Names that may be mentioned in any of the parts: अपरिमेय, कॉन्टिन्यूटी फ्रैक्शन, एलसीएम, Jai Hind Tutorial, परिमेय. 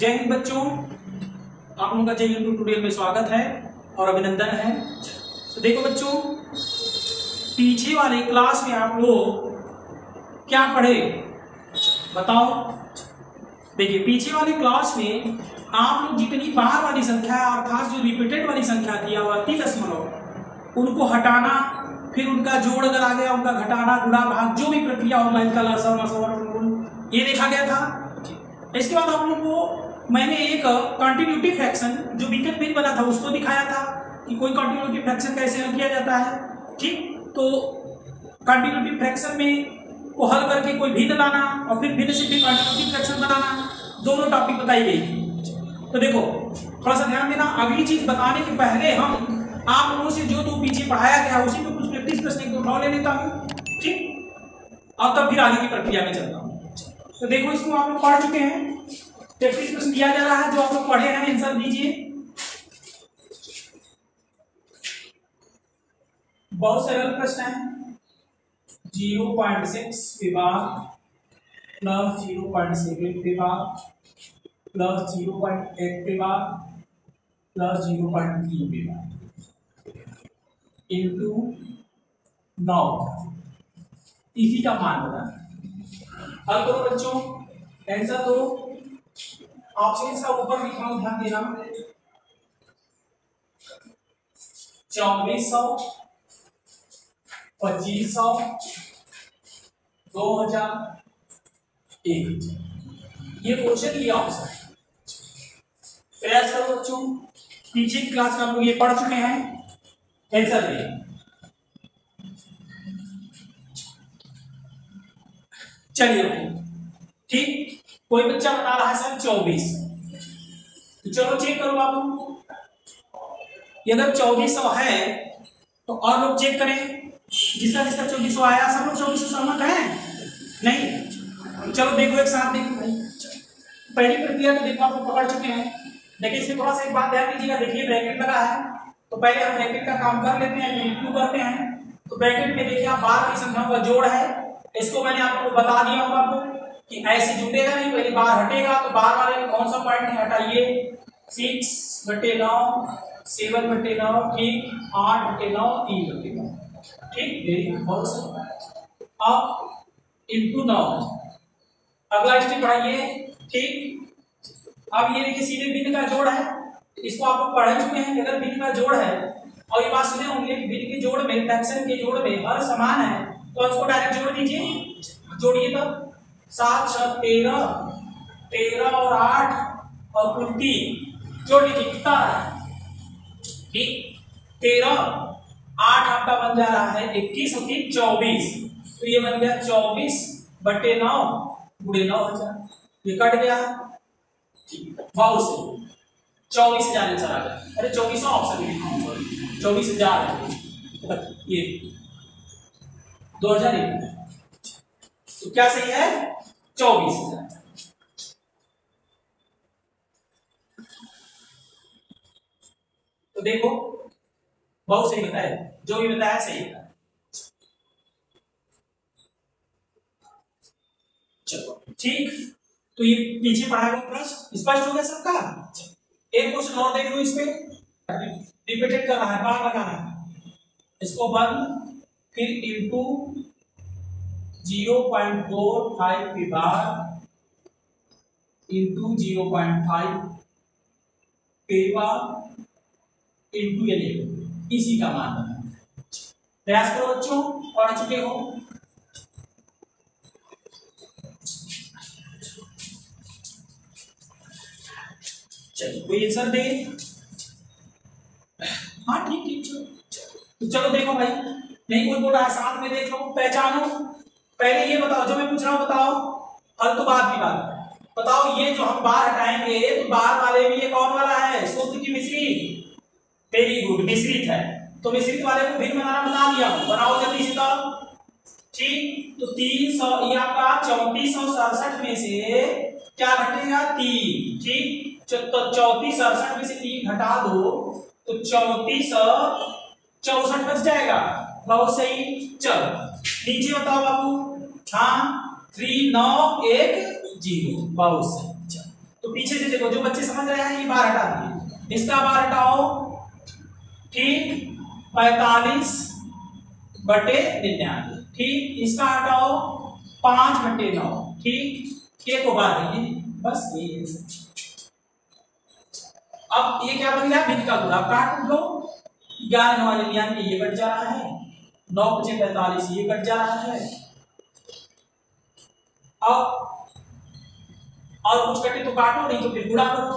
जय हिंद बच्चों, आप लोगों का जय हिंद ट्यूटोरियल में स्वागत है और अभिनंदन है। तो देखो बच्चों, पीछे वाले क्लास में आप लोग क्या पढ़े बताओ। देखिए, पीछे वाले क्लास में आप लोग जितनी बाहर वाली संख्या अर्थात जो रिपीटेड वाली संख्या थी आवर्ती दशमलव, उनको हटाना, फिर उनका जोड़ अगर आ गया उनका घटाना, गुणा भाग, जो भी प्रक्रिया ऑनलाइन का लसा मसा ये देखा गया था। इसके बाद आप लोगों को मैंने एक कॉन्टिन्यूटी फ्रैक्शन जो बीते दिन बना था उसको दिखाया था कि कोई कॉन्टिन्यूटी फ्रैक्शन कैसे हल किया जाता है। ठीक, तो कॉन्टिन्यूटी फ्रैक्शन में को हल करके कोई भिन्न लाना और फिर भिन्न से फिर कॉन्टिन्यूटी फ्रैक्शन बनाना, दोनों टॉपिक बताई गई। तो देखो, थोड़ा सा ध्यान देना। अगली चीज बताने के पहले हम आप लोगों से जो पीछे पढ़ाया गया उसी में कुछ प्रैक्टिस प्रश्न उठाओ ले लेता हूँ, ठीक, और तब फिर आगे की प्रक्रिया में चलता हूँ। तो देखो, इसको आप लोग पढ़ चुके हैं, प्रैक्टिस प्रश्न दिया जा रहा है, जो आप लोग पढ़े हैं आंसर दीजिए। बहुत सरल प्रश्न है। 0.6 विभाग प्लस 0.7 विभाग प्लस 0.8 विभाग प्लस 0.3 विभाग इंटू 9, इसी का मान होगा। हल करो बच्चों, आंसर दो। ऑप्शन इसका ऊपर लिखा हूं, ध्यान देना। 2400, 2500, 2000, 1000, ये क्वेश्चन लिया ऑप्शन। प्रयास करो बच्चों, पीछे की क्लास में हम लोग ये पढ़ चुके हैं, आंसर दें। चलिए भाई, ठीक, कोई बच्चा बता रहा है सर 24, तो चलो चेक करो बाबू, अगर 2400 है तो और लोग चेक करें, जिसका जिसका 2400 आया। सब लोग 2400 सहमत है नहीं? चलो देखो, एक साथ देखो भाई। पहली प्रक्रिया तो देखो आप लोग पकड़ चुके हैं, लेकिन इसमें थोड़ा सा एक बात ध्यान दीजिएगा। देखिए, ब्रैकेट लगा है तो पहले हम ब्रैकेट का काम कर लेते हैं, इंटू करते हैं। तो ब्रैकेट में देखिए, आप बाहर की संख्याओं का जोड़ है, इसको मैंने आपको बता दिया हूँ आपको कि ऐसे जुटेगा नहीं, पहले बाहर हटेगा। तो बाहर वाले कौन सा पॉइंट हटाइए, 6/9, 7/9, ठीक, 8/9, 3/9, ठीक, वेरी गुड। अब इंटू 9, अगला स्टेप पढ़ाइए। ठीक, अब ये देखिए सीधे भिन्न का जोड़ है, इसको आप लोग पढ़ चुके हैं। अगर भिन्न का जोड़ है, और ये बात सुने होंगे कि भिन्न के जोड़ में, फ्रैक्शन के जोड़ में हर समान है, तो उसको डायरेक्ट जोड़ दीजिए। जोड़िए तब 7×6 13, 13 और 8 और कुल 3 जोड़ लीजिए, कितना है, ठीक, 13, 8 आपका बन जा रहा है 21 और 3 24, तो ये बन गया 24/9 गुणे 9000, ये कट गया, ठीक, वाओ से 24000 आंसर आ गया। अरे 24 ऑप्शन में लिखा हूं, 24000, ये 2000, तो क्या सही है, 24000। तो देखो, बहुत सही बताया, जो भी बताया सही है। चलो ठीक, तो ये पीछे पढ़ाया हुआ प्रश्न स्पष्ट हो गया सबका। एक क्वेश्चन और देख लो, इसमें रिपीटेड कर रहा है, बार लगा रहा है, इसको बंद, फिर इंटू 0.45 विभाग इंटू 0.5 विभाग इंटू 11, इसी का मान है। प्रयास करो बच्चों, पढ़ चुके हो। चलिए, कोई आंसर दे। हाँ ठीक, तो चलो देखो भाई, नहीं कोई बोल रहा है, साथ में देख लो, पहचानो। पहले ये बताओ, जो मैं पूछ रहा हूं बताओ, हल तो बाद की बात है, बताओ ये जो हम बाहर हटाएंगे तो बाहर वाले में ये कौन वाला है, शुद्ध की मिश्री, वेरी गुड, मिश्रित है। तो मिश्रित वाले को भिन्न बनाना बता दिया, बनाओ जल्दी से तब। ठीक, तो 300, ये आपका 3467 में से क्या घटेगा, 3, ठीक, तो 3467 में से 3 घटा दो तो 3464 बच जाएगा, बहुत सही। चल नीचे बताओ बाबू, हाँ 3910, बहुत सही। तो तो पीछे से देखो, जो बच्चे समझ रहे हैं ये बार हटा दिए, इसका बार हटाओ, ठीक 45/99, ठीक इसका हटाओ 5/9, ठीक के को बार आइए, बस यही है। अब ये क्या बन गया, बीज का गुणा, काट लो, 11 वाले 99 ये कट जा रहा है, 9 बचे 45 ये कट जा रहा है, अब और कुछ कटे तो काटो, नहीं तो फिर गुणा करो।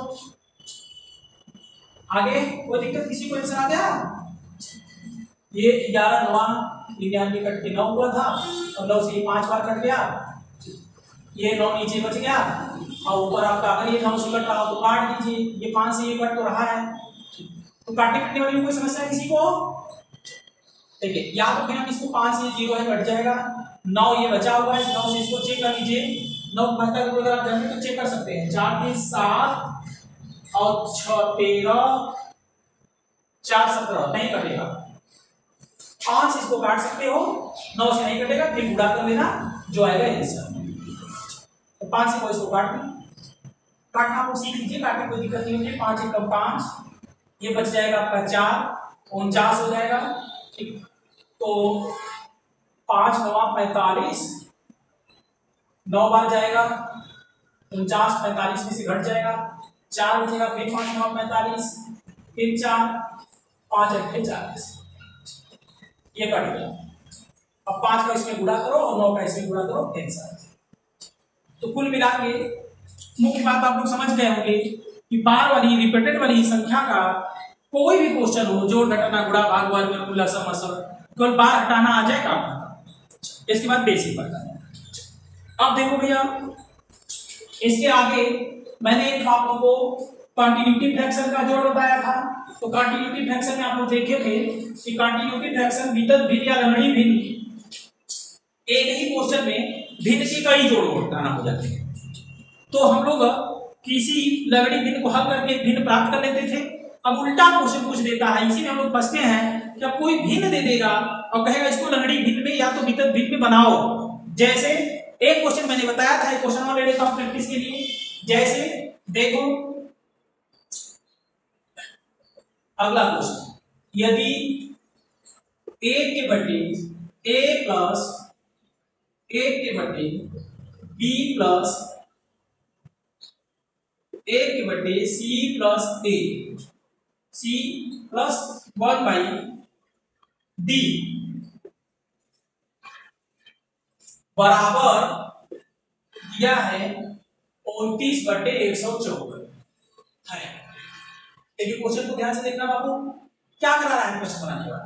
आगे कोई दिक्कत, किसी को आंसर आ गया? ये 11 9 99 कट के 9 हुआ था, और 9 से 5 बार कट गया, ये 9 नीचे बच गया, और ऊपर आपका अगर ये 9 से कट रहा हो तो काट दीजिए, ये 5 से ये कट तो रहा है, तो काटने कटने वाली कोई समस्या किसी को? ठीक है, या तो फिर हम इसको 5 से 0 है कट जाएगा, 9 ये बचा हुआ है, 9 से इसको चेक कर लीजिए, 9 75 को अगर आप जाएंगे तो चेक कर सकते हैं, 4 3 7 और 6 13, 4 17 नहीं कटेगा, 5 से इसको काट सकते हो, 9 से नहीं कटेगा, फिर गुणा कर लेना, जो आएगा आंसर। तो 5 से इसको काटना आप सीख लीजिए, काटने कोई दिक्कत नहीं होगी, 5 से कम 5 ये बच जाएगा आपका 4 49 हो जाएगा, ठीक, तो 5 9 45, 9 बार जाएगा, 49 45 में से घट जाएगा, 4 बचेगा, फिर 5 9 45, फिर 4 5 8 40 ये कट गया। अब 5 का इसमें गुणा करो और 9 का इसमें गुणा करो, आंसर। तो कुल मिला के मुख्य बात आप लोग समझ गए होंगे कि बार वाली रिपीटेड वाली संख्या का कोई भी क्वेश्चन हो, जोड़ घटाना गुणा भाग वर्ग में कुल सम असल, केवल बार हटाना आ जाए काम आता। इसके बाद बेसिक पढ़ना है। अब देखो भैया, इसके आगे मैंने आप लोगों को कंटिन्यूटी फ्रैक्शन का जोड़ बताया था, तो कंटिन्यूटी फ्रैक्शन में आप लोग देखे थे कि कंटिन्यूटी फ्रैक्शन भीतर भिन्न या लंगड़ी भिन्न, एक ही क्वेश्चन में भिन्न की कई जोड़ घटाना हो जाते हैं, तो हम लोग किसी लंगड़ी भिन्न को हल करके भिन्न प्राप्त कर लेते थे। अब उल्टा क्वेश्चन पूछ देता है, इसी में हम लोग फंसते हैं कि अब कोई भिन्न दे देगा और कहेगा इसको लंगड़ी भिन्न में या तो भीतर भिन्न में बनाओ। जैसे एक क्वेश्चन मैंने बताया था, एक क्वेश्चन और ले लेता हूं प्रैक्टिस के लिए। जैसे देखो अगला क्वेश्चन, यदि A के बटे A प्लस A के बटे B प्लस A के बटे C plus A C plus 1/D बराबर दिया है 29/154 है। क्वेश्चन को ध्यान से देखना बाबू, क्या करा रहा है क्वेश्चन बनाने वाला।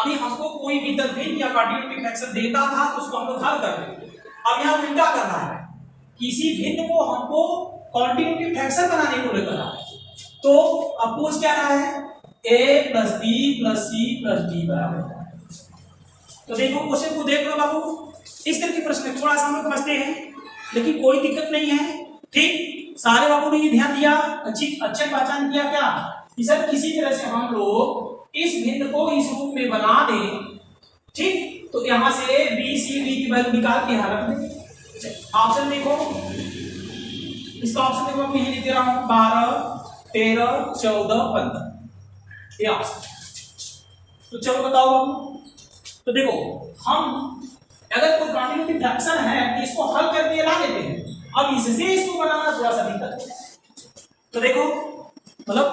अभी हमको कोई भीतर भिन्न या कंटिन्यूटी फ्रैक्शन देता था तो उसको हम लोग हल करते थे, अब यहाँ उल्टा कर रहा है, किसी भिन्न को हमको कंटिन्यूटी फ्रैक्शन बनाने को लेकर रहा है। तो अब पूछ क्या रहा है, A+B+C+D बराबर। तो देखो क्वेश्चन को देख लो बाबू, इस तरह के प्रश्न थोड़ा सा हम लोग समझते हैं, लेकिन कोई दिक्कत नहीं है, ठीक। सारे बाबू ने ये ध्यान दिया, अच्छे पहचान किया क्या कि सर किसी तरह से हम लोग इस भिन्न को इस रूप में बना दें, ठीक। तो यहां से B C D की वैल्यू निकाल के यहाँ रख दें। ऑप्शन देखो, इसका ऑप्शन देखो, मैं यही दे रहा हूं 12 13 14 15 ये ऑप्शन। तो चलो बताओ, तो देखो हम अगर कोई कंटिन्यूटी फ्रैक्शन है तो इसको हल करके ला लेते हैं, अब इससे इसको बनाना थोड़ा सा दिक्कत है। तो देखो मतलब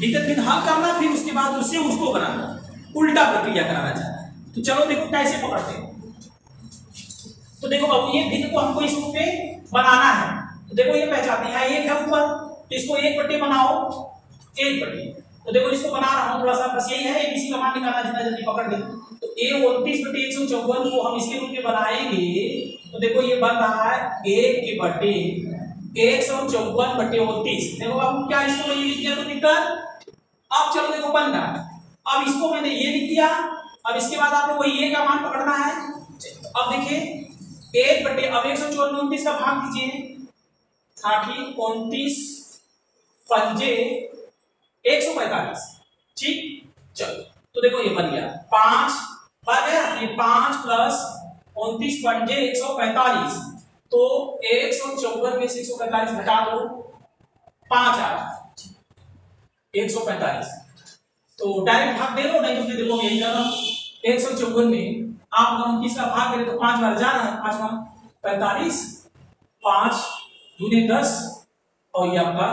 दिक्कत हल करना, फिर उसके बाद उससे उसको बनाना, उल्टा प्रक्रिया कराना चाहता है। तो चलो देखो कैसे पकड़ते हैं। तो देखो अब ये भिन्न को हमको इस रूप में बनाना है, तो देखो ये पहचानते हैं, एक है ऊपर, इसको 1/2 बनाओ, 1/2। तो देखो इसको बना रहा हूँ थोड़ा सा, बस यही है ABC का मान निकालना, जितना जल्दी पकड़ ले। तो A 29/154 को हम इसके रूप में बनाएंगे, तो देखो ये बन रहा है 1/154/29। देखो बाबू क्या इसको मैंने लिख दिया तो निकल। अब चलो देखो बन रहा है, अब इसको मैंने ये लिख दिया, अब इसके बाद आप लोग वही A का मान पकड़ना है। अब देखिए 1/154/29 का भाग दीजिए, 29 पंजे 145, ठीक। चलो तो देखो ये बन गया 5 + 29/145, तो 154 में 145 घटा दो, पांच आ रहा 145। तो डायरेक्ट भाग दे लो, नहीं तो फिर देखो यही कर रहा हूं 154 में आप लोग किसका भाग करें तो पांच बार जा रहा है, पांच बार 45 5 दूने 10 और ये आपका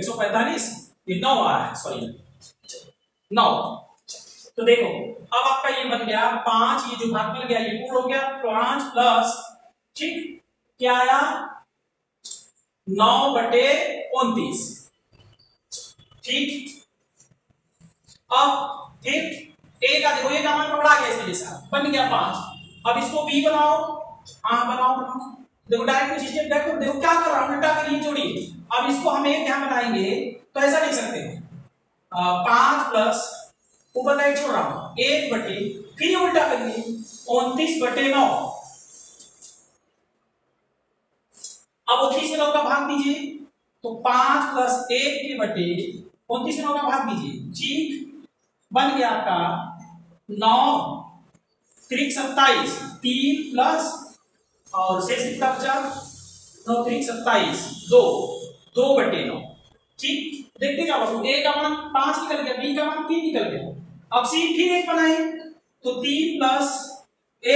145 ये 9 आ रहा है, सॉरी 9। तो देखो अब आपका ये बन गया 5, ये जो भाग मिल गया ये पूर्ण हो गया 5 प्लस ठीक क्या आया 9/29 ठीक। अब ठीक एक देखो ये का मान पकड़ा गया इसके साथ बन गया 5। अब इसको b बनाओ, हां बनाओ देखो डायरेक्ट सिस्टम देखो देखो क्या कर रहा हूं उल्टा कर ये जोड़ी। अब इसको हम एक यहां बनाएंगे तो ऐसा लिख सकते हैं 5 प्लस ऊपर का छोड़ रहा हूं 1 बटे फिर उल्टा करिए 29/9। अब 29/9 का भाग दीजिए तो 5 प्लस 1/2 29/9 का भाग दीजिए ठीक बन गया आपका 9 × 27 3 प्लस और 6 × 9 × 27 2/9 ठीक। देखते क्या बस a का मान 5 निकल गया, b का मान 3 निकल गया। अब c फिर एक बनाए तो 3 प्लस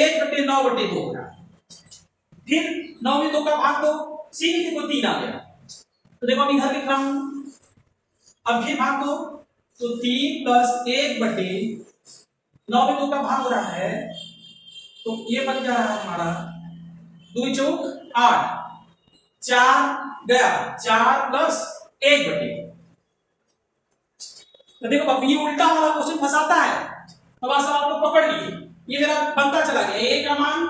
1/9/2 हो रहा फिर 9 में 2 का भाग दो c में देखो 3 आ गया। तो देखो मैं इधर लिख रहा हूं अब फिर भाग दो तो 3 प्लस 1/9 में 2 का भाग हो रहा है तो ये बन जा रहा है हमारा 2 × 4 4 गया 4 प्लस 1/2। तो देखो अब ये उल्टा वाला क्वेश्चन फंसाता है। अब आसान आप लोग पकड़ लिए ये मेरा बनता चला गया a का मान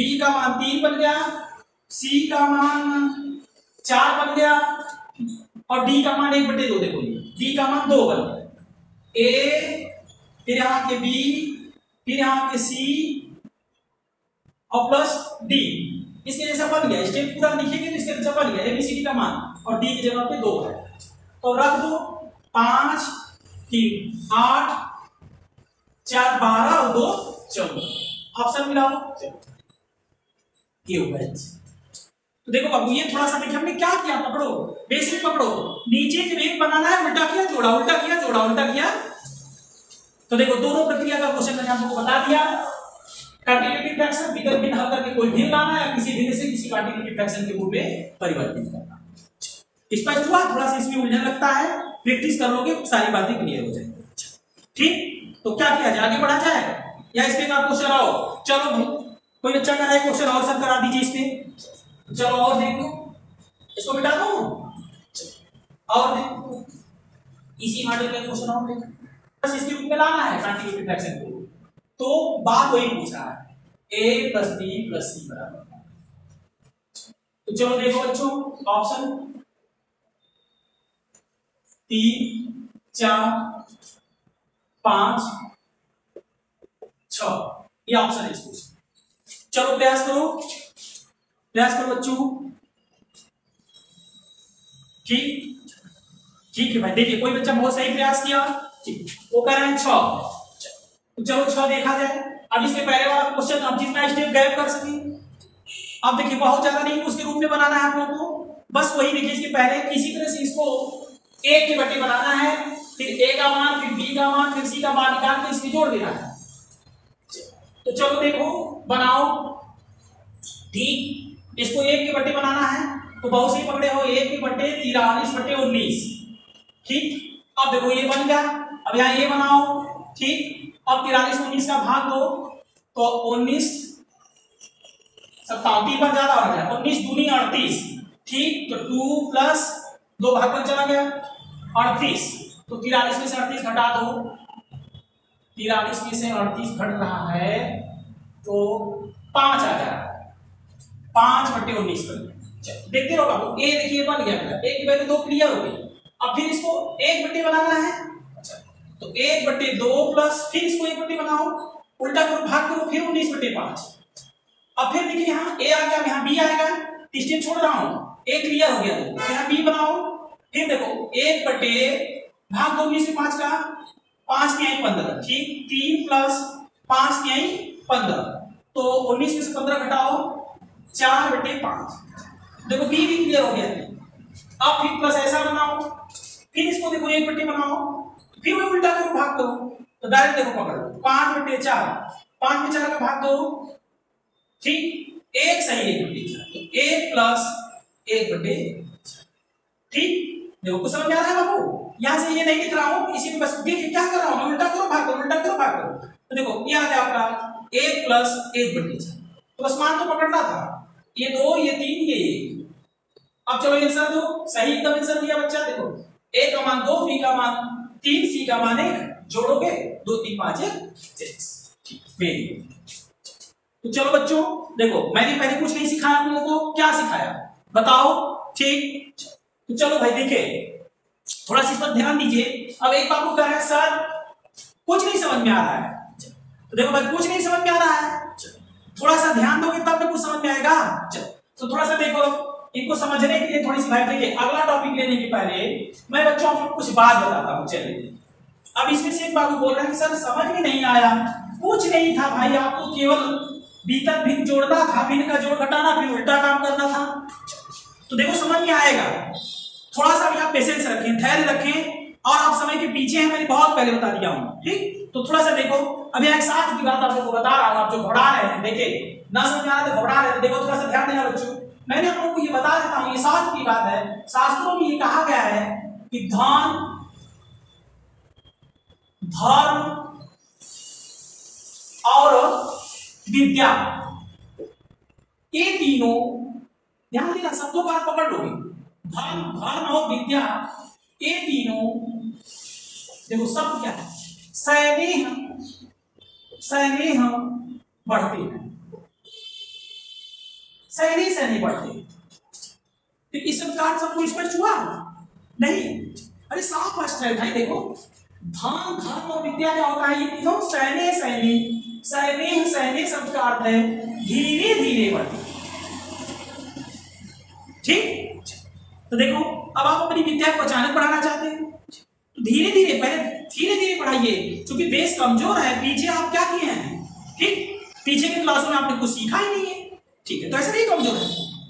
b का मान 3 बन गया, c का मान 4 बन गया और d का मान 1/2 देखो ये d का मान 2 बन गया। a फिर यहाँ के b फिर यहाँ के c और प्लस d इसके जैसा बन गया। स्टेप पूरा लिखेंगे तो इसके जैसा बन गया abcd का मान और d की जगह पे 2 है तो रख दो 5 3 8 4 12 और 2 14 ऑप्शन मिलाओ ये हो गया। तो देखो बाबू ये थोड़ा सा देखिए हमने क्या किया पकड़ो बेस में पकड़ो नीचे से वेग बनाना है उल्टा किया जोड़ा उल्टा किया जोड़ा उल्टा किया। तो देखो दोनों प्रक्रिया का क्वेश्चन मैंने आपको बता दिया। कंटिन्यूटी फ्रैक्शन बिगर बिन हल करके कोई भिन्न लाना या किसी भिन्न से किसी कंटिन्यूटी फ्रैक्शन के रूप में परिवर्तित करना। स्पष्ट हुआ, थोड़ा सा इसमें उलझन लगता है, प्रैक्टिस कर लोगे सारी बातें क्लियर हो जाएंगी ठीक। तो क्या किया जाए आगे बढ़ा जाए या इसमें का क्वेश्चन आओ चलो भाई कोई बच्चा कह रहा है क्वेश्चन और सर करा दीजिए इसमें चलो और देखो इसको मिटा दो और देखो इसी मॉडल का क्वेश्चन और देखो बस इसके रूप में लाना है कंटिन्यूटी फ्रैक्शन को। तो बात वही पूछा है a + b + c बराबर तो चलो देखो बच्चों ऑप्शन 3 4 5 6 ये ऑप्शन है इसको। चलो प्रयास करो बच्चों ठीक ठीक है भाई। देखिए कोई बच्चा बहुत सही प्रयास किया ठीक वो कह रहे हैं 6 चलो 6 देखा जाए। अब इसके पहले वाला क्वेश्चन आप जितना स्टेप गैप कर सकें आप देखिए बहुत ज्यादा नहीं उसके रूप में बनाना है आप लोगों को बस वही देखिए इसके पहले किसी तरह से इसको a के बटे बनाना है फिर a का मान फिर b का मान फिर c का मान निकाल के इसमें जोड़ देना है। तो चलो देखो बनाओ ठीक इसको a के बटे बनाना है तो बहुत सही पकड़े हो 1 बटे 43/19 ठीक। अब देखो ये बन गया अब यहाँ ये बनाओ ठीक। अब 43/19 का भाग दो तो 19 57 पर ज्यादा हो जाए 19 दूनी 38 ठीक। तो 2 प्लस 2 भाग पर चला गया 38 तो 43 में से 38 घटा दो 43 में से 38 घट रहा है तो 5 आ जा रहा है 5/19 बन गया। देखते रहो बाबू a देखिए बन गया बेटा 1/2 क्लियर हो गई। अब फिर इसको 1/2 बनाना है अच्छा तो 1/2 प्लस फिर इसको 1/2 बनाओ उल्टा करो भाग करो फिर 19/5। अब फिर देखिए यहाँ a आ गया यहाँ b आएगा स्टेप छोड़ रहा हूँ a क्लियर हो गया तो यहाँ b बनाओ फिर देखो 1/5 का 5 के 15 ठीक 3 प्लस 5 के 15 तो 19 में से 15 घटाओ 4/5 देखो b भी क्लियर हो गया अब फिर प्लस ऐसा बनाओ, फिर इसको देखो एक बटे बनाओ, फिर वही उल्टा करो भाग दो, तो डायरेक्ट देखो पकड़ो 5/4, 5/4 का भाग दो, ठीक, एक सही 1/4, 1 + 1/4, ठीक। देखो कुछ समझ में आ रहा है बाबू, यहाँ से ये नहीं लिख रहा हूँ, इसी में बस देखिए क्या कर रहा हूँ, उल्टा करो भाग दो, उल्टा करो भाग दो, तो देखो ये आ गया आपका 1 + 1/4, तो बस मान तो पकड़ना था, ये 2, ये 3, ये 1। अब चलो आंसर दो, सही एकदम आंसर दिया बच्चा। देखो a का मान 2, b का मान 3, c का मान 1, जोड़ोगे 2 3 5 1 6। तो चलो बच्चों देखो मैंने पहले कुछ नहीं सिखाया आप लोगों को, क्या सिखाया बताओ, ठीक। तो चलो भाई देखिए थोड़ा सा इस पर ध्यान दीजिए। अब एक बाबू कह रहा है सर कुछ नहीं समझ में आ रहा है, तो देखो भाई कुछ नहीं समझ में आ रहा है, थोड़ा सा ध्यान दोगे तब तो कुछ समझ में आएगा। तो थोड़ा सा देखो इनको समझने के लिए थोड़ी सी भाई देखिए अगला टॉपिक लेने के पहले मैं बच्चों को कुछ बात बताता हूँ। चलिए अब इसमें से एक बाबू बोल रहे हैं सर समझ में नहीं आया, कुछ नहीं था भाई, आपको केवल भीतर भिन्न जोड़ना था, भिन्न का जोड़ घटाना, फिर उल्टा काम करना था। तो देखो समझ में आएगा, थोड़ा सा भी आप पेशेंस रखें, धैर्य रखें, और आप समय के पीछे हैं, मैंने बहुत पहले बता दिया हूँ, ठीक। तो थोड़ा सा देखो अभी एक साथ की बात आप लोगों को बता रहा हूँ, आप जो घबरा रहे हैं देखे ना समझ में आ रहा तो घबरा रहे हैं, देखो थोड़ा सा ध्यान देना बच्चों। मैंने आप लोगों को ये बता देता हूं, ये शास्त्र की बात है, शास्त्रों में ये कहा गया है कि धन धर्म और विद्या ये तीनों, ध्यान देना शब्दों को आप पकड़ लोगे, धन धर्म और विद्या ये तीनों देखो शब्द क्या है, स्नेह बढ़ते हैं, सहनी बढ़ते हैं। तो इस प्रकार सबको स्पष्ट हुआ नहीं? अरे साफ स्पष्ट है भाई, देखो धन धर्म और विद्या क्या होता है, ये तीनों सहने शब्द का अर्थ है धीरे धीरे बढ़ते, ठीक। तो देखो अब आप अपनी विद्या को अचानक बढ़ाना चाहते हैं, धीरे धीरे पहले धीरे धीरे बढ़ाइए, क्योंकि बेस कमजोर है, पीछे आप क्या किए हैं, ठीक, पीछे के क्लासों में आपने कुछ सीखा ही नहीं है, ठीक है, तो ऐसा नहीं कमजोर है।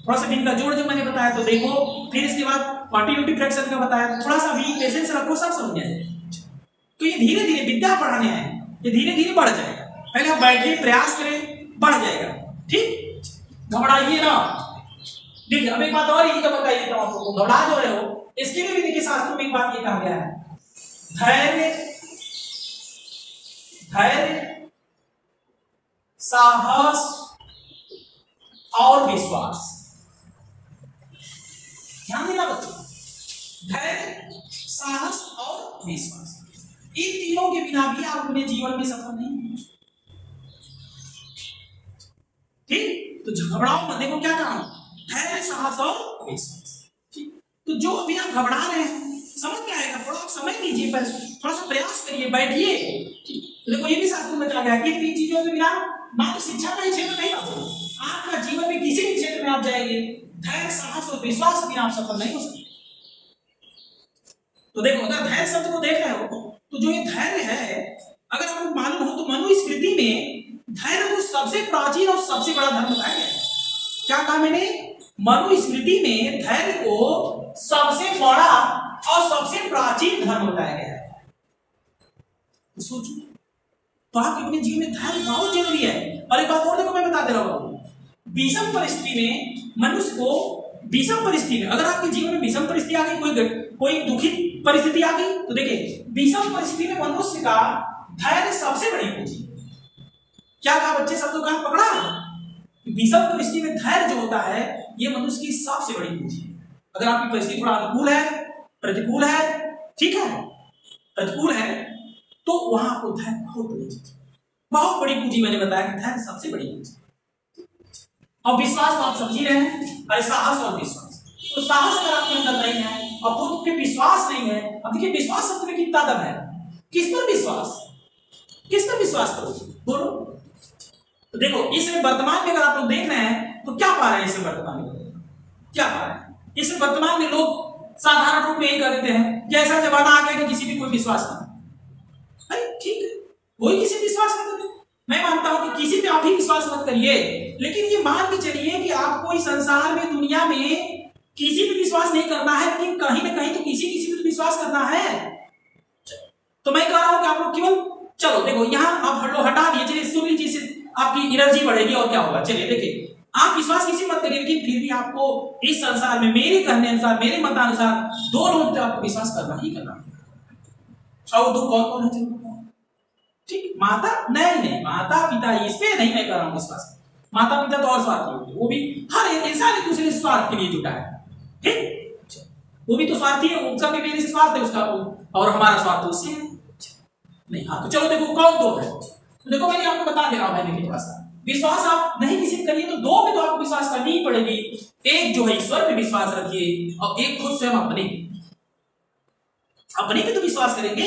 थोड़ा सा इनका जोड़ जो मैंने बताया तो देखो, फिर इसके बाद कॉन्टिन्यूटी फ्रैक्शन का बताया, थोड़ा सा भी पेशेंस रखो, सब समझ जाए। तो ये धीरे धीरे विद्या पढ़ाने हैं, ये धीरे धीरे बढ़ जाएगा, पहले आप बैठिए प्रयास करें, बढ़ जाएगा, ठीक, घबराइए ना। देखिए अब एक बात और यही तो बताइए, तो आपको घबरा जो रहे हो इसके लिए भी देखिए शास्त्रों में एक बात ये कहा गया है, धैर्य साहस और विश्वास, ध्यान देना बच्चों, धैर्य साहस और विश्वास, इन तीनों के बिना भी आप अपने जीवन में सफल नहीं, ठीक। तो घबराओ मत, देखो क्या कहा, धैर्य साहस और विश्वास, ठीक। तो जो अभी आप घबरा रहे हैं समझ में आएगा, थोड़ा आप समझ लीजिए, बस थोड़ा सा प्रयास करिए, बैठिए। देखो ये भी शास्त्र में कहा गया है कि तीन चीजों के बिना ना तो शिक्षा का क्षेत्र नहीं होगा, आपका जीवन में किसी भी क्षेत्र में आप जाएंगे, धैर्य साहस और विश्वास बिना आप सफल नहीं हो सकते। तो देखो अगर धैर्य शब्द को देख रहे हो तो जो ये धैर्य है, अगर आपको मालूम हो तो मनुस्मृति में धैर्य को सबसे प्राचीन और सबसे बड़ा धर्म बताया गया है। क्या कहा मैंने, मनुस्मृति में धैर्य को सबसे बड़ा और सबसे प्राचीन धर्म बताया गया है। तो सोचो, तो आपके अपने जीवन में धैर्य बहुत जरूरी है। और एक बात और देखो मैं बता दे रहा हूँ, विषम परिस्थिति में मनुष्य को, विषम परिस्थिति में, अगर आपके जीवन में विषम परिस्थिति आ गई, कोई दुखित परिस्थिति आ गई, तो देखिए विषम परिस्थिति में मनुष्य का धैर्य सबसे बड़ी पूंजी। क्या कहा बच्चे, शब्दों का पकड़ा, विषम परिस्थिति में धैर्य जो होता है ये मनुष्य की सबसे बड़ी पूंजी है। अगर आपकी परिस्थिति थोड़ा अनुकूल है, प्रतिकूल है, ठीक है, प्रतिकूल है, तो वहां आपको धैर्य बहुत बड़ी पूंजी, मैंने बताया कि धैर्य सबसे बड़ी पूंजी। और विश्वास तो आप समझ ही रहे हैं, अरे साहस और विश्वास, तो साहस अगर आपके अंदर नहीं है और खुद पे विश्वास नहीं है, अब देखिए विश्वास शब्द में कितना दम है, किस पर विश्वास करोगे बोलो। तो देखो इसमें वर्तमान में अगर आप लोग देख रहे हैं तो क्या पा रहे हैं, इसमें वर्तमान में क्या पा रहे हैं, इसमें वर्तमान में लोग साधारण रूप में यही करते हैं कि ऐसा जमाना आ गया कि किसी पर कोई विश्वास नहीं, अरे ठीक है कोई किसी पर विश्वास नहीं करते, मैं मानता हूं कि किसी पे आप ही विश्वास मत करिए, लेकिन ये मान के चलिए कि आपको इस संसार में, दुनिया में किसी पे विश्वास विश्वास नहीं करना है, लेकिन कहीं ना कहीं तो किसी पे विश्वास करना है। तो मैं कह रहा हूं कि आप लोग केवल चलो देखो यहाँ आप हर लोग हटा दिए, चलिए सूर्य जी से आपकी एनर्जी बढ़ेगी और क्या होगा। चलिए देखिए आप विश्वास किसी मत करिए, लेकिन फिर भी आपको इस संसार में मेरे कहने अनुसार मेरे मतानुसार दो लोगों पे आपको विश्वास करना ही करना है। और दो कौन कौन है? ठीक, माता नहीं माता पिता, इस पे नहीं मैं कर रहा हूं विश्वास। माता पिता तो और स्वार्थी होते हैं, वो भी हर इंसान एक दूसरे स्वार्थ के लिए जुटा है। ठीक, वो भी तो स्वार्थी है, उनका भी मेरे से स्वार्थ है उसका और हमारा स्वार्थ उससे नहीं। हाँ तो चलो देखो कौन दो है, देखो मैंने आपको बता दे रहा हूं। देखिए थोड़ा सा विश्वास आप नहीं किसी करिए तो दो में तो आपको विश्वास करनी ही पड़ेगी। एक जो है ईश्वर पे विश्वास रखिए और एक खुद स्वयं अपने पे तो विश्वास करेंगे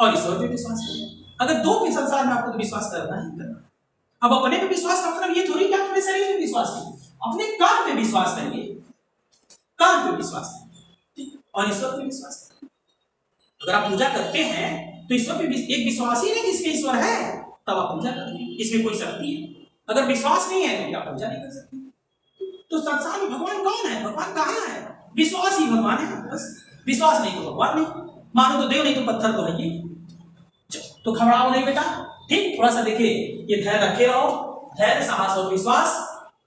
और ईश्वर पे विश्वास करेंगे। अगर दो पे संसार में आपको तो विश्वास करना ही करना। अब अपने पे विश्वास का मतलब ये थोड़ी कि आप अपने शरीर पे विश्वास करेंगे, अपने काम पे विश्वास करेंगे, काम पे विश्वास करेंगे और ईश्वर पे विश्वास करेंगे। अगर आप पूजा करते हैं तो ईश्वर पे एक विश्वास ही नहीं कि इसमें ईश्वर है तब आप पूजा करते हैं, इसमें कोई शक्ति है। अगर विश्वास नहीं है तो आप पूजा नहीं कर सकते। तो संसार में भगवान कौन है? भगवान कहाँ है? विश्वास ही भगवान है। बस विश्वास नहीं तो भगवान नहीं, मानो तो देव नहीं तो पत्थर तो है। तो घबराओ नहीं बेटा, ठीक, थोड़ा सा देखिए ये धैर्य रखे रहो, धैर्य साहस और विश्वास।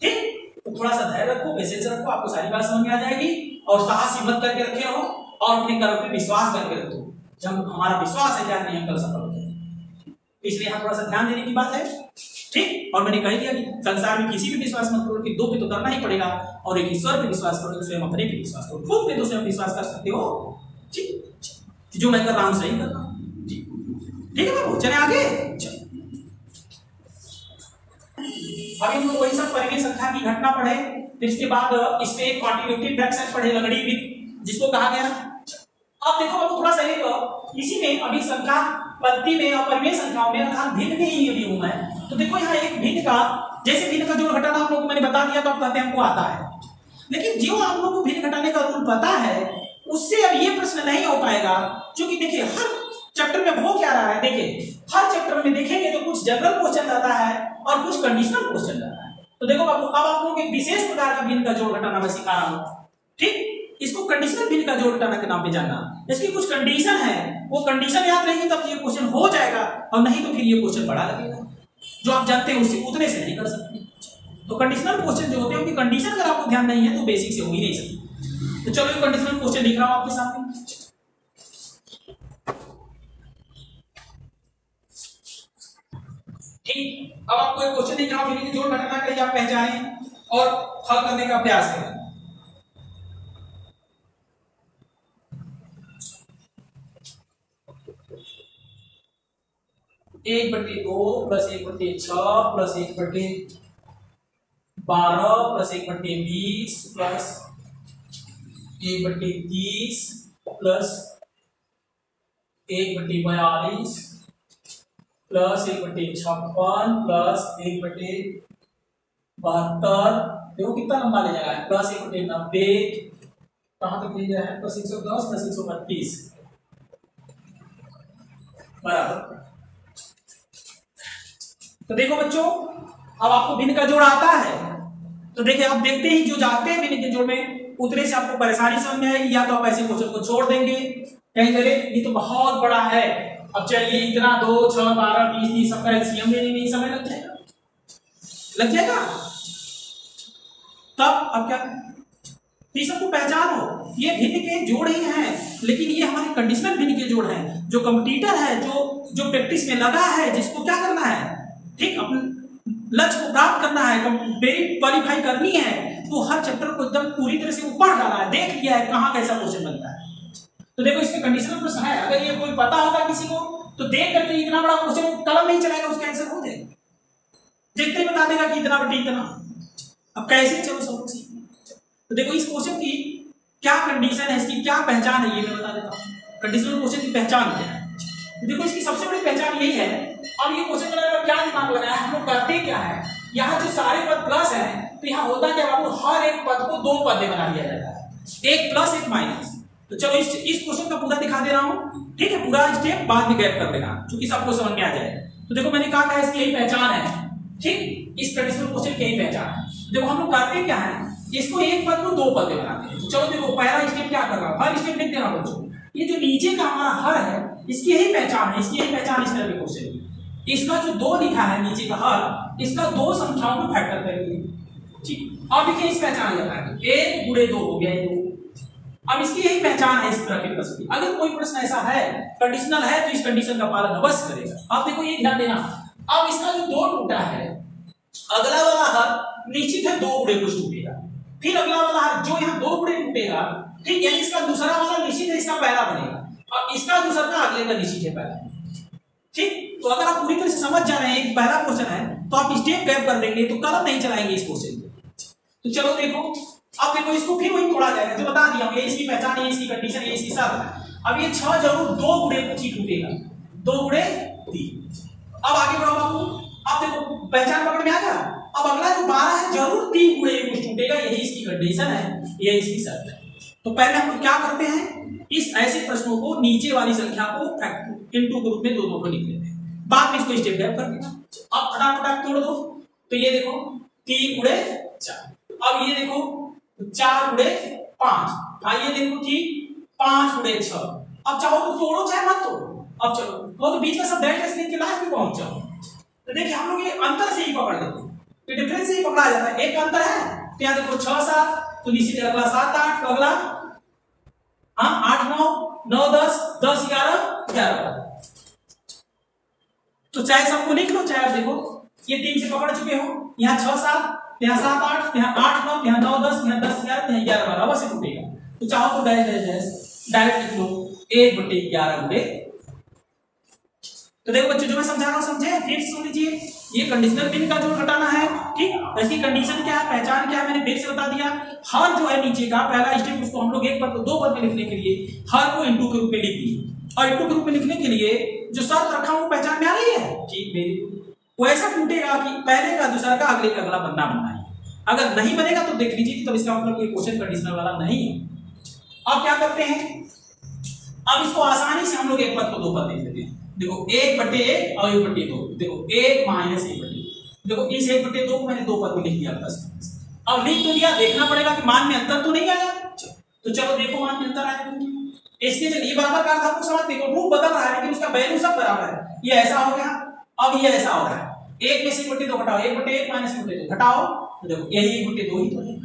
ठीक, तो थोड़ा सा धैर्य रखो, पेशेंस रखो, आपको सारी बात समझ में आ जाएगी। और साहस हिम्मत करके रखे रहो और अपने कर्म पर विश्वास करके रखो। जब हमारा विश्वास है जाने हम कल सफल हो जाएंगे, इसलिए यहाँ थोड़ा सा ध्यान देने की बात है। ठीक, और मैंने कह दिया कि संसार में किसी पे विश्वास मत करो कि दो पे तो करना ही पड़ेगा और एक ईश्वर पे विश्वास करो, स्वयं अपने पे विश्वास करो, खुद पे तो स्वयं विश्वास कर सकते हो। ठीक, जो मैं कर रहा हूं सही कर रहा हूं। ठीक, ठीक है बाबू, चले आगे। अभी हम लोग वही सब परिमेय संख्या की घटना पढ़े, फिर इसके बाद इसमें एक कॉन्टिन्यूटी फ्रैक्शन पढ़े लंगड़ी विथ जिसको कहा गया। अब देखो बाबू थोड़ा सा एक इसी में अभी संख्या पंक्ति में और परिमेय संख्याओं में अर्थात भिन्न में ही अभी हूं मैं। तो देखो यहाँ एक भिन्न का, जैसे भिन्न का जोड़ घटाना आप लोगों को मैंने बता दिया तो आप कहते हैं हमको आता है, लेकिन जो आप लोगों को भिन्न घटाने का रूल पता है उससे अब ये प्रश्न नहीं हो पाएगा। क्योंकि देखिए हर चैप्टर में हो क्या रहा है, देखिए हर चैप्टर में देखेंगे तो कुछ जनरल क्वेश्चन रहता है और कुछ कंडीशनल क्वेश्चन रहता है। तो देखो बाबू अब आप लोगों को एक विशेष प्रकार का भिन्न का जोड़ घटाना मैं सिखा रहा हूँ। ठीक, इसको कंडीशनल भिन्न का जोड़ घटाना के नाम पे जानना, इसकी कुछ कंडीशन है, वो कंडीशन याद रहेगी तब ये क्वेश्चन हो जाएगा और नहीं तो फिर ये क्वेश्चन बड़ा लगेगा जो आप जानते हैं उससे उतने से नहीं कर सकते। तो कंडीशनल क्वेश्चन जो होते हैं उनकी कंडीशन अगर आपको ध्यान नहीं है तो बेसिक से हो ही नहीं सकती। तो चलो ये कंडीशनल क्वेश्चन लिख रहा हूं आपके सामने। ठीक, अब आपको एक क्वेश्चन लिख रहा हूं, भिन्न के जोड़ घटाना के लिए आप पहचाने और हल करने का प्रयास करें। एक बटे दो प्लस एक बटे छह प्लस एक बटे 12 प्लस एक बटे 20 प्लस एक बटे 30 प्लस एक बटे 42 प्लस एक बटे 56 प्लस एक बटे 72। देखो कितना लंबा ले जाएगा, प्लस एक बटे 90 कहाँ तक ले जाएगा, प्लस 110 प्लस 132 बराबर। तो देखो बच्चों अब आपको भिन्न का जोड़ आता है तो देखिए आप देखते ही जो जाते हैं भिन्न के जोड़ में उतने से आपको परेशानी समझ में आएगी, या तो आप ऐसे क्वेश्चन को छोड़ देंगे कहीं चले ये तो बहुत बड़ा है, अब चलिए इतना 2, 6, 12, 20, 30 सबका एलसीएम लेने में ही समय लग जाएगा। तब अब क्या ये सबको पहचानो, ये भिन्न के जोड़ ही है लेकिन ये हमारे कंडीशनल भिन्न के जोड़ है जो कंप्यूटर है जो प्रैक्टिस में लगा है, जिसको क्या करना है, ठीक, अपने लक्ष्य को प्राप्त करना है, क्वालिफाई करनी है। तो हर चैप्टर को एकदम पूरी तरह से ऊपर डाला है, देख लिया है कहाँ कैसा क्वेश्चन बनता है। तो देखो इसमें कंडीशनल प्रश्न है, अगर ये कोई पता होता किसी को तो देख करके इतना बड़ा क्वेश्चन कलम नहीं चलाएगा, उसका आंसर हो जाएगा, देखते ही बता देगा कि इतना बटे इतना। अब कैसे चलो सब कुछ, तो देखो इस क्वेश्चन की क्या कंडीशन है, इसकी क्या पहचान है, ये मैं बता देता हूँ। कंडीशनल क्वेश्चन की पहचान क्या है, देखो इसकी सबसे बड़ी पहचान यही है। अब ये क्वेश्चन बनाने में क्या दिमाग लगाया है, हम लोग करते क्या है, यहाँ जो सारे पद प्लस है तो यहाँ होता क्या बाबू, हर एक पद को दो पद में बना दिया जाता है, एक प्लस एक माइनस। तो चलो इस क्वेश्चन का पूरा दिखा दे रहा हूँ, ठीक है, पूरा स्टेप बाद में गैप कर देना क्योंकि सबको समझ में आ जाए। तो देखो मैंने कहा इसकी यही पहचान है, ठीक, इस कंडीशनल क्वेश्चन की यही पहचान है। देखो हम लोग करते क्या है, इसको एक पद को दो पद में बनाते हैं। चलो देखो पहला स्टेप क्या कर रहा हूं, हर स्टेप लिख देना मुझे। ये जो नीचे का हमारा हर है इसकी यही पहचान है, इसकी यही पहचान इस तरह के क्वेश्चन में। इसका जो दो लिखा है नीचे का हर, इसका दो संख्याओं में फैक्टर करेंगे। ठीक, अब देखिए इस पहचान जाता है 1 × 2 हो गया ये 2। अब इसकी यही पहचान है इस तरह के प्रश्न की। अगर कोई प्रश्न ऐसा है कंडीशनल है तो इस कंडीशन का पालन अवश्य करेगा। आप देखो ये ध्यान देना, अब इसका जो 2 टूटा है अगला वाला हर निश्चित है 2 × कुछ टूटेगा, फिर अगला वाला हर जो यहाँ 2 × टूटेगा, ठीक, यानी इसका दूसरा वाला निश्चित है इसका पहला बनेगा और इसका दूसरा का अगले का निश्चित है पहला। ठीक, तो अगर आप पूरी तरह से समझ जा रहे हैं पहला क्वेश्चन है तो आप स्टेप गैप कर लेंगे तो कलम नहीं चलाएंगे इस क्वेश्चन को। तो चलो देखो, अब देखो इसको फिर वही तोड़ा जाएगा जो तो बता दिया, ये इसकी पहचान है, इसकी कंडीशन है, इसकी सब। अब ये 6 जरूर 2 × कुछ ही टूटेगा, 2 × 3। अब आगे बढ़ो बाबू, अब देखो पहचान पकड़ में आ गया। अब अगला जो 12 है जरूर 3 × कुछ टूटेगा, यही इसकी कंडीशन है, यही इसकी शर्त है। तो पहले हम क्या करते हैं, इस ऐसे प्रश्नों को नीचे वाली संख्या को इनटू ग्रुप में दोनों को लिख लेते हैं, बाद में इसको स्टेप गैप कर देना। अब फटाफट तोड़ दो, तो ये देखो 3 × 4। अब ये देखो 4 × 5। हाँ ये देखो ठीक 5 × 6। अब चाहो तो तोड़ो चाहे मत तोड़ो, अब चलो वो तो बीच में सब डायरेक्ट स्क्रीन के लास्ट में पहुंच जाओ। तो देखिए हम लोग ये अंतर से ही पकड़ लेते हैं, तो डिफरेंस से ही पकड़ा जाता है। एक अंतर है तो यहाँ देखो 6 7, तो नीचे अगला 7 8, तो अगला हाँ 8 9 9 10 10 11 11। तो चाहे सबको लिख लो चाहे आप देखो ये 3 से पकड़ चुके हो, यहाँ 6 7, यहाँ 7 8, यहाँ 8 9, यहाँ 9 10, यहाँ 10 11, यहाँ 11 12, बस टूटेगा। तो चाहो तो डायरेक्ट लिख लो 1 बटे 11 बटे। तो देखो बच्चों जो मैं समझा रहा हूँ समझे, फिर सुन लीजिए ये कंडीशनल बिन का जोड़ घटाना है। ठीक, इसकी कंडीशन क्या है, पहचान क्या है, मैंने फिर से बता दिया। हर जो है नीचे का पहला स्टेप उसको हम लोग 1 पद को 2 पद में लिखने के लिए हर को इनटू के रूप में लिख दिए, और इनटू के रूप में लिखने के लिए जो शर्त रखा हूँ पहचान में आ रही है। ठीक, बिल्कुल वो ऐसा टूटेगा कि पहले का दूसरा का अगले का अगला बनना बनाइए, अगर नहीं बनेगा तो देख लीजिए तब तो इसका मतलब ये क्वेश्चन कंडीशनल वाला नहीं है। अब क्या करते हैं, अब इसको आसानी से हम लोग 1 पद को 2 पद लिख देते हैं। देखो 1 बटे 1 और 1 बटे 2। देखो 1 - 1 बटे 2, देखो इस 1 बटे 2 को मैंने 2 पद में लिख दिया। अब लिख तो दिया, देखना पड़ेगा कि मान में अंतर तो नहीं आया। तो चलो देखो मान में अंतर आया, इसके चलिए बराबर का था आपको समझ। देखो रूप बदल रहा है लेकिन उसका वैल्यू सब बराबर है। ये ऐसा हो गया, अब ये ऐसा हो रहा है 1 में से 1 बटे 2 घटाओ, 1 बटे 1 - 1 बटे 2 घटाओ, तो देखो यही 1 बटे 2 ही तो है।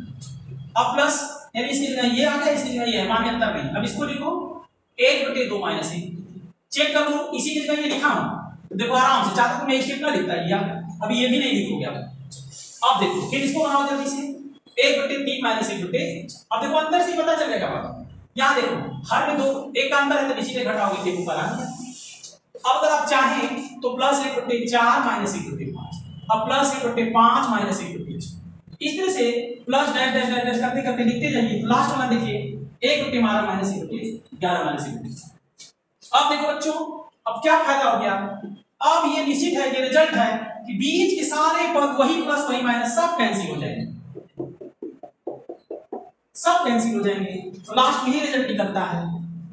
अब प्लस यानी इसकी जगह ये आ गया, इसकी जगह ये है, मान में अंतर नहीं। अब इसको लिखो 1 बटे 2 - 1, चेक कर लो इसी की जगह ये लिखा हूं। देखो आराम से चाहता तो मैं स्टेप ना लिखता है, अभी ये भी नहीं लिखोगे आप। अब देखो फिर इसको बनाओ जल्दी से 1 बटे 3 - 1 बटे। अब देखो अंदर से पता चल जाएगा, यहाँ देखो हर में 2 एक का अंतर है तो नीचे में घटाओगे देखो ऊपर आ गया। अब अगर आप चाहें तो +1 बटे 4 - 1 बटे 5, अब +1 बटे 5 - 1 बटे 6, इस तरह से प्लस डैश डैश डैश करते करते लिखते जाइए। लास्ट वाला देखिए 1 बटे 12 - 1 बटे 11 - 1 बटे। अब देखो बच्चों अब क्या फायदा हो गया, अब ये निश्चित है, ये रिजल्ट है कि बीच के सारे पद वही प्लस वही माइनस सब कैंसिल हो जाएंगे, सब कैंसिल हो जाएंगे। तो लास्ट में ही रिजल्ट निकलता है,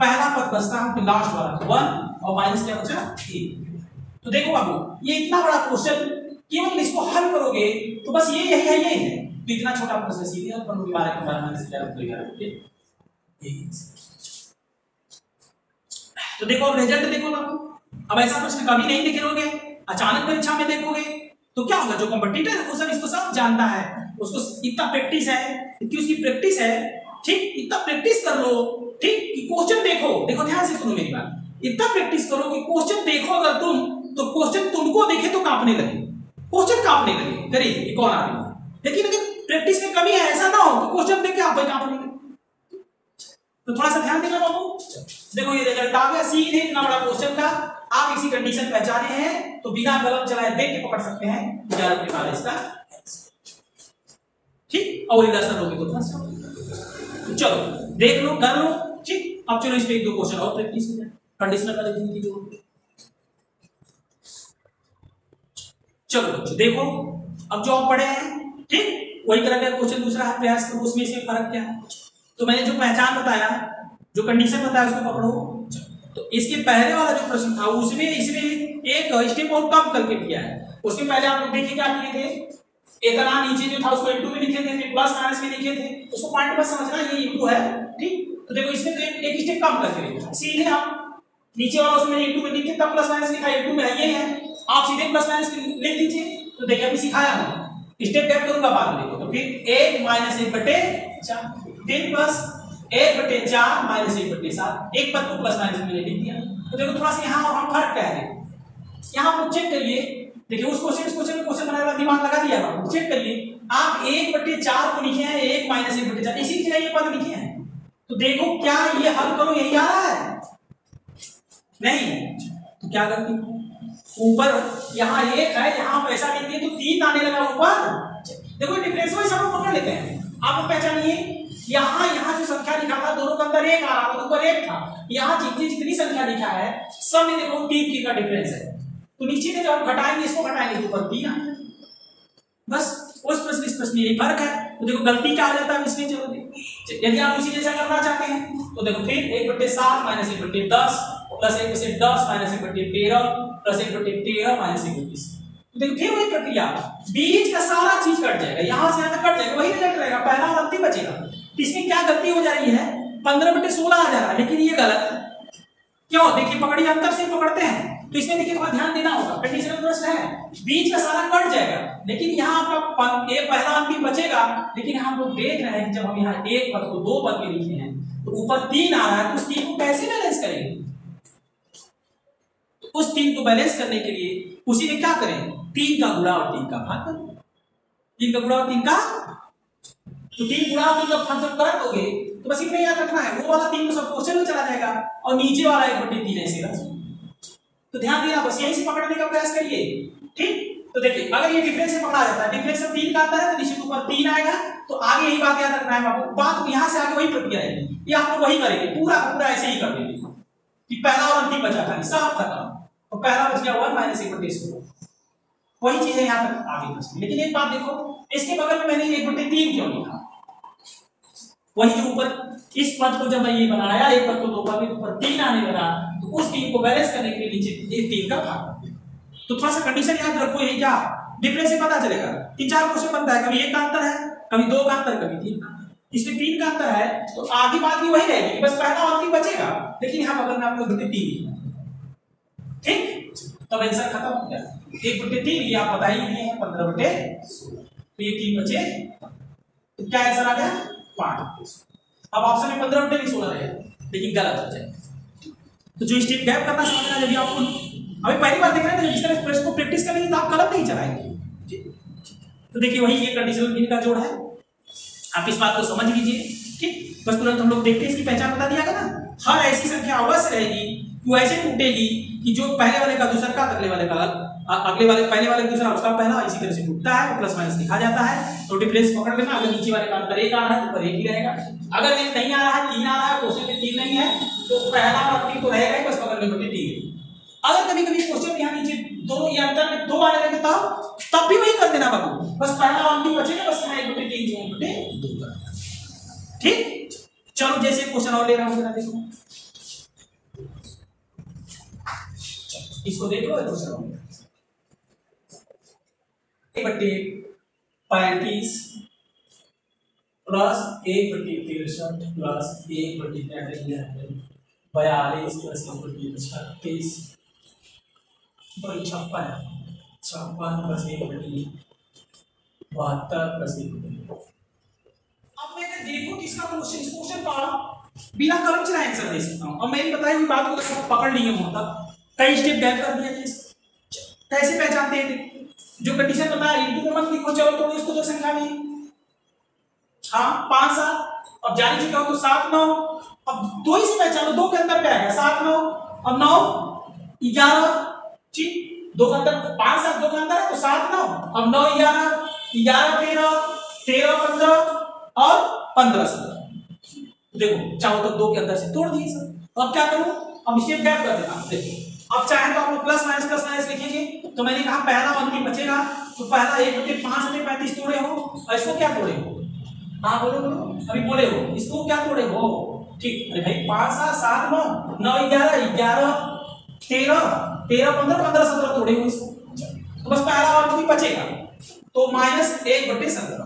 पहला पद बचता है लास्ट वाला 1 और माइनस क्या बचा 3। तो देखो बाबू ये इतना बड़ा क्वेश्चन केवल इसको हल करोगे तो बस ये यही है, यही है। तो इतना छोटा प्रश्न सीधे हल करोगे 12 - 12 - 11 - 11। तो देखो अब रिजल्ट देखो बाबू, अब ऐसा प्रश्न कभी नहीं देखोगे, अचानक परीक्षा में देखोगे तो क्या होगा, जो कॉम्पिटिटर है वो सब इसको सब जानता है, उसको इतना प्रैक्टिस है कि उसकी प्रैक्टिस है। ठीक, इतना प्रैक्टिस कर लो, ठीक, क्वेश्चन देखो, देखो ध्यान से सुनो मेरी बात, इतना प्रैक्टिस करो कि क्वेश्चन देखो अगर तुम तो क्वेश्चन तुमको देखे तो कांपने लगे, क्वेश्चन कांपने लगे करे ये कौन आदमी है। लेकिन अगर प्रैक्टिस में कमी है, ऐसा ना हो कि क्वेश्चन देख के आप कांपने लगे। तो थोड़ा सा ध्यान देना बाबू। देखो ये रिजल्ट आ गया सीधे इतना बड़ा क्वेश्चन का, आप इसी कंडीशन पहचाने हैं तो बिना कलम चलाए देख के पकड़ सकते हैं 11 इसका। ठीक, और चलो देख लो कर लो। ठीक, अब चलो इसमें 1-2 क्वेश्चन और प्रैक्टिस हो जाए कंडीशनल वाले दिन की जो। चलो बच्चों देखो अब जो आप पढ़े हैं, ठीक, वही तरह का क्वेश्चन दूसरा है प्रयास करो, उसमें से फर्क क्या है। तो मैंने जो पहचान बताया, जो कंडीशन बताया उसको पकड़ो। तो इसके पहले वाला जो प्रश्न था उसमें इसमें एक स्टेप और कम करके किया है। उसमें पहले आप देखिए क्या किए थे, इतना नीचे जो था उसको इनटू में लिखे थे, फिर प्लस माइनस में लिखे थे, उसको पॉइंट बस समझना ये इनटू है, ठीक। तो देखो इसमें तो एक स्टेप कम करते रहे, सीधे आप नीचे वाला उसमें इनटू में लिखे तब प्लस माइनस लिखा, इनटू में ये है आप सीधे प्लस माइनस लिख दीजिए। तो देखिए अभी सिखाया है, स्टेप टैप करूंगा बाद में देखो। तो फिर 1 - 1/4 फिर प्लस 1/4 -1/7, एक पद को प्लस माइनस में लिख दिया। तो देखो थोड़ा सा यहां और हम फर्क कह रहे हैं, यहां आप चेक करिए, देखिए उस क्वेश्चन बनाने वाला दिमाग लगा दिया था, चेक करिए आप 1/4 को लिखे हैं, 1 - 1/4 इसी की ये पद लिखे हैं। तो देखो क्या ये हल करो यही आ रहा है, नहीं तो क्या करती, ऊपर यहाँ 1 है यहाँ पैसा लिख दिए तो 3 आने लगा ऊपर। देखो डिफरेंस वाइज हम पकड़ लेते हैं, आपको पहचानिए यहाँ यहाँ जो संख्या लिखा था दोनों के अंदर 1 आ रहा था, ऊपर 1 था, यहाँ जितनी जितनी संख्या लिखा है सब में देखो 3 का डिफरेंस है। तो नीचे के जब घटाएंगे इसको घटाएंगे तो ऊपर 3 आएगा, बस उस प्रश्न यही फर्क है। तो देखो गलती क्या आ जाता है इसमें, चलो यदि आप उसी जैसा करना चाहते हैं तो देखो फिर 1/7 minus 1/10 plus 1/10 minus 1/13 plus 1/13 minus 1/20। तो देखो फिर वही प्रक्रिया, बीच का सारा चीज कट जाएगा, यहाँ से यहाँ तक कट जाएगा, वही रिजल्ट रहेगा, पहला गलती बचेगा। इसमें क्या गलती हो जा रही है, 15/16 आ जा रहा है, लेकिन ये गलत है, क्यों देखिए पकड़िए अंतर से पकड़ते हैं। तो इसमें देखिए थोड़ा ध्यान देना होगा, कंडीशनल प्रश्न है, बीच का सारा कट जाएगा लेकिन यहाँ आपका एक पहला अंक भी बचेगा। लेकिन हम लोग देख रहे हैं जब हम यहाँ 1 पद को 2 पद में लिखे हैं तो ऊपर 3 आ रहा है, तो उस 3 को कैसे बैलेंस करेंगे। तो उस 3 को बैलेंस करने के लिए उसी में क्या करें, 3 का गुणा और 3 का भाग, 3 का गुणा और 3 का तो 3 गुणा 3 का भाग जब कर दोगे तो बस इतना याद रखना है, वो वाला 3 को सब क्वेश्चन में चला जाएगा और नीचे वाला 1/3 है सीधा। तो ध्यान देना, बस यहीं से पकड़ने का प्रयास करिए, ठीक। तो देखिए अगर ये डिफरेंस से पकड़ा जाता है, डिफरेंस से 3 का आता है तो नीचे ऊपर 3 आएगा, तो आगे यही बात याद रखना है आपको, बात यहाँ से आगे वही प्रक्रिया आएगी, ये आपको वही करेंगे, पूरा का पूरा ऐसे ही कर देंगे कि पहला और अंतिम बचा था साफ था, और पहला बच गया हुआ -1/3 को, वही चीजें यहाँ तक आगे बचती। लेकिन एक बात देखो, इसके बगल में मैंने 1/3 क्यों लिखा, वही जो ऊपर इस पद को जब मैं ये बनाया 1 पद को 2 पद में ऊपर 3 आने लगा, उस 3 को बैलेंस करने के लिए नीचे 3 का भाग। तो थोड़ा सा कंडीशन याद रखो, ये क्या डिफरेंस से पता चलेगा, 3-4 क्वेश्चन बनता है, कभी 1 का अंतर है, कभी 2 का अंतर, कभी 3 का, इसमें 3 का अंतर है तो आगे बात भी वही रहेगी, बस पहला और 3 बचेगा, लेकिन यहां बगल में आपको 1/3, ठीक। तब आंसर खत्म हो गया, 1/3 ये आप बता ही दिए हैं, 15/16, तो ये 3 बचे, तो क्या आंसर आ गया 5। अब ऑप्शन में 15/16 रहेगा लेकिन गलत हो जाएगा। तो जो स्टेप गैप करना समझना, जब आपको अभी पहली बार देख रहे हैं जिस तरह प्रश्न को प्रैक्टिस करेंगे तो आप गलत नहीं चलाएंगे। तो देखिए वही ये कंडीशनल बिन का जोड़ है, आप इस बात को समझ लीजिए, ठीक। बस तुरंत हम लोग देखते हैं इसकी पहचान बता दिया गया ना, हर ऐसी संख्या अवश्य रहेगी जो ऐसे टूटेगी कि जो पहले वाले का दूसरा का, अगले वाले का अगले वाले पहले वाले दूसरा उसका पहला, इसी तरह से टूटता है और प्लस माइनस लिखा जाता है। तो डिफरेंस पकड़ लेना, अगर नीचे वाले का अंतर 1 आ रहा है तो ऊपर 1 ही रहेगा, अगर 1 नहीं आ रहा है 3 आ रहा है, क्वेश्चन में 3 नहीं है तो पहला अंक तो रहेगा ही, बस पकड़ लेना 1/3। अगर कभी-कभी क्वेश्चन यहां नीचे दोनों या अंतर में 2 आने लगे तब भी वही कर देना बाबू, बस पहला अंक ही बचेगा, बस मैं 1/3 जो 1/2 कर दूंगा, ठीक। चलो जैसे क्वेश्चन और ले रहा हूं, जरा देखो इसको देख लो, क्वेश्चन और 1/35 plus 1/63 plus 1/42 plus 1/36 56 plus 1/72 plus 1/2। अब मैंने देखो किसका क्वेश्चन पढ़ा, बिना कलम चलाए आंसर दे सकता हूँ। अब मैंने बताई हुई बात को पकड़ लिए, मतलब कई स्टेप बैक कर दिया, कैसे पहचानते हैं जो कंडीशन बताया, इनटू में मत लिखो, चलो तो इसको तो संख्या में हाँ 5-7, अब जान चुका हूं तो 7-9, अब 2 ही से पहचानो, 2 के अंदर क्या है 7-9 और 9-11, ठीक। 2 का अंतर 5-7, 2 का अंतर है तो 7-9, अब 9-11, 11-13, 13-15 और 15-17। देखो चाहो तो 2 के अंदर से तोड़ दिए सर, अब क्या करूं, अब स्टेप गैप कर देना। देखो अब चाहे तो आप लोग प्लस माइनस लिखेंगे, तो मैंने कहा पहला अंक बचेगा तो पहला 1/5 से 35 तोड़े हो, और इसको क्या तोड़े हो, हाँ बोलो बोलो अभी बोले हो, इसको क्या तोड़े हो, ठीक। अरे भाई 5-7-9-11-11-13-15-17 तोड़े हो इसको, तो बस पहला अंक बचेगा। तो -1/17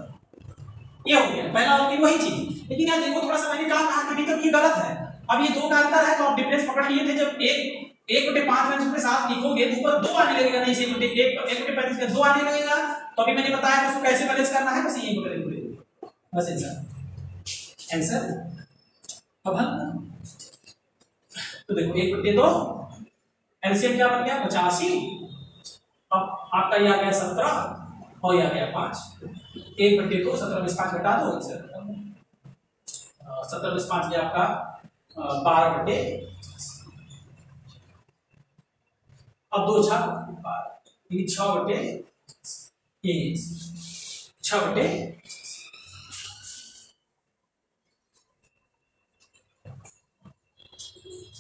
ये हो गया पहला होगी वही चीज। लेकिन यार देखो थोड़ा सा मैंने कहा कभी कभी ये गलत है। अब ये दो का अंतर है तो आप डिफरेंस पकड़ लिए थे। जब 1/5 में उसके साथ लिखोगे तो ऊपर 2 आने लगेगा, नहीं 1/35 का 2 आने लगेगा। तो अभी मैंने बताया उसको कैसे बैलेंस करना है, बस यही को करेंगे बस आंसर। अब हम तो देखो 1/2 एलसीएम क्या बन गया 85। अब आपका ये आ गया 17 और ये आ गया 5। 1/2 17 में 5 घटा दो आंसर 17 में 5 ये आपका 12/5। अब 2 छा 6/6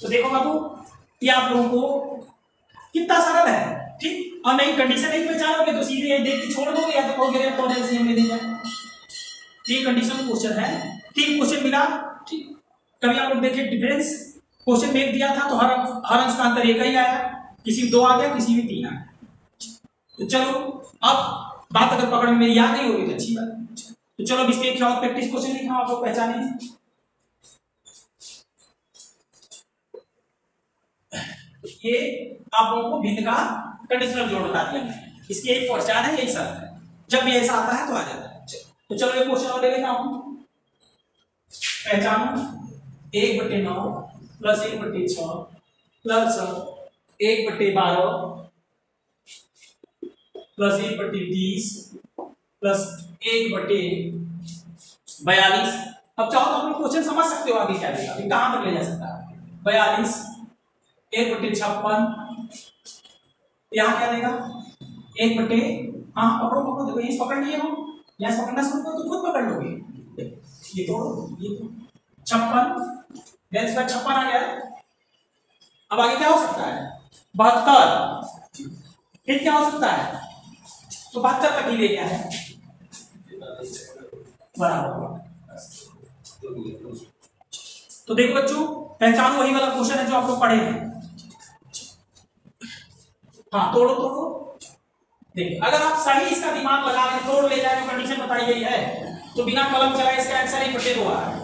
तो देखो बाबू ये आप लोगों को कितना सरल है ठीक। और नहीं कंडीशन नहीं पहचानोगे तो सीधे देख के छोड़ दोगे या तो कहोगे तो एलसीएम ले लीजिए। ये कंडीशन क्वेश्चन है, 3 क्वेश्चन मिला ठीक। कभी आप लोग देखिए डिफरेंस क्वेश्चन में दिया था तो हर अंश का अंतर एक ही आया, किसी में 2 आ गया किसी में 3 आ गया। तो चलो अब बात अगर पकड़ में मेरी याद नहीं होगी तो अच्छी बात। तो चलो अब इस पे एक और प्रैक्टिस क्वेश्चन लिखा आप लोग पहचाने। ये आप लोगों को भिन्न का कंडीशनल जोड़ बता दिया मैंने, इसकी एक पहचान है यही सब है। जब भी ऐसा आता है तो आ जाता है। तो चलो ये क्वेश्चन और ले लेता हूं। पहचानो 1/9 प्लस 1/6 प्लस 1/12 प्लस 1/30 प्लस 1/42। अब चाहो तो आप लोग क्वेश्चन समझ सकते हो आगे क्या देगा, कहां तक ले जा सकता है। 42 1/56 यहाँ क्या देगा 1/। हाँ पकड़ो पकड़ो देखो ये पकड़ लिए हो, यहाँ से पकड़ना शुरू करो तो खुद पकड़ लोगे। ये तो 56 आ गया। अब आगे क्या हो सकता है 72 फिर क्या हो सकता है तो 72 तक ही ले गया है बराबर। तो देखो बच्चों पहचान वही वाला क्वेश्चन है जो आप लोग पढ़े हैं। हाँ तोड़ो तोड़ो देखिए अगर आप सही इसका दिमाग लगा के तोड़ ले जाए तो कंडीशन बताई गई है तो बिना कलम चलाए इसका आंसर 1/2 आ रहा है।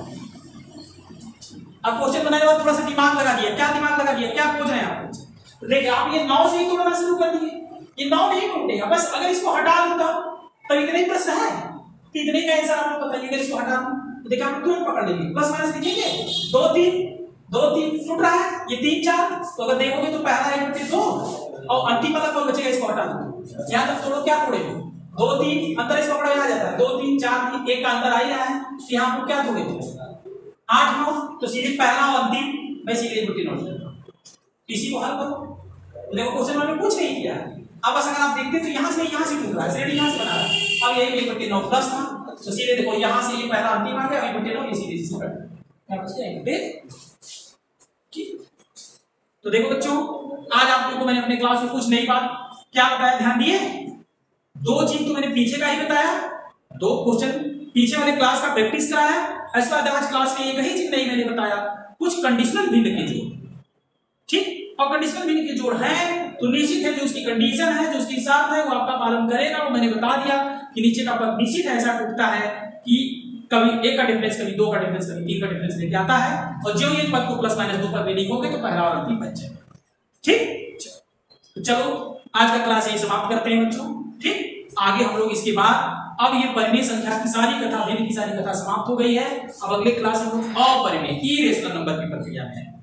अब क्वेश्चन बनाने के बाद थोड़ा सा दिमाग लगा दिया, क्या दिमाग लगा दिया, क्या खोज रहे हैं आप। देखिए आप ये 9 से ही तोड़ना शुरू कर दिए, ये 9 नहीं टूटेगा बस। अगर इसको हटा दूंगा तो इतने प्रश्न है तो इतने का आंसर आप लोग बताइए। इसको हटा तो देखिए आप तुरंत पकड़ लेंगे, प्लस माइनस लीजिए 2 3 टूट रहा है ये 3 4। तो अगर देखोगे तो पहला 1/2 और अंतिम वाला कौन बचेगा इसको हटा दो। याद रखो तोड़ो क्या तोड़ेंगे 2 3 अंतर इसको पकड़ा आ जाता है 2 3 4 3 1 का अंतर आ ही रहा है। यहाँ आपको क्या तोड़ेंगे 8 9 तो सीधे पहला और अंतिम मैं सीधे 1/9 इसी को हल करो। देखो क्वेश्चन मैंने कुछ नहीं किया। अब बस अगर आप देखते तो यहाँ से टूट रहा है सीधे यहाँ से बना रहा है। अब यही 1/9 प्लस था तो सीधे देखो यहाँ से ये पहला अंतिम आ गया 1/9 ये सीधे सीधे। तो देखो बच्चों आज आप लोगों को मैंने अपने क्लास में कुछ नई बात क्या बताया ध्यान दिए। 2 चीज तो मैंने पीछे का ही बताया, 2 क्वेश्चन पीछे वाले क्लास का प्रैक्टिस कराया। इसके बाद आज क्लास में एक ही चीज नहीं मैंने बताया, कुछ कंडीशनल भिन्न के जोड़ ठीक। और कंडीशनल भिन्न के जोड़ है तो निश्चित है जो उसकी कंडीशन है जो उसकी शर्त है वो आपका पालन करेगा। वो मैंने बता दिया कि नीचे का पद निश्चित ऐसा टूटता है कि कभी 1 का डिफरेंस कभी 2 का डिफरेंस कभी 3 का डिफरेंस लेके आता है। और जो ये पद को प्लस माइनस 2 पर लिखोगे तो पहला और अंतिम बच जाएगा ठीक। तो चलो आज का क्लास यही समाप्त करते हैं बच्चों ठीक। आगे हम लोग इसके बाद अब ये परिमेय संख्या की सारी कथा भिन्न की सारी कथा समाप्त हो गई है। अब अगले क्लास में हम लोग अपरिमेय ई रेशनल नंबर की प्रक्रिया में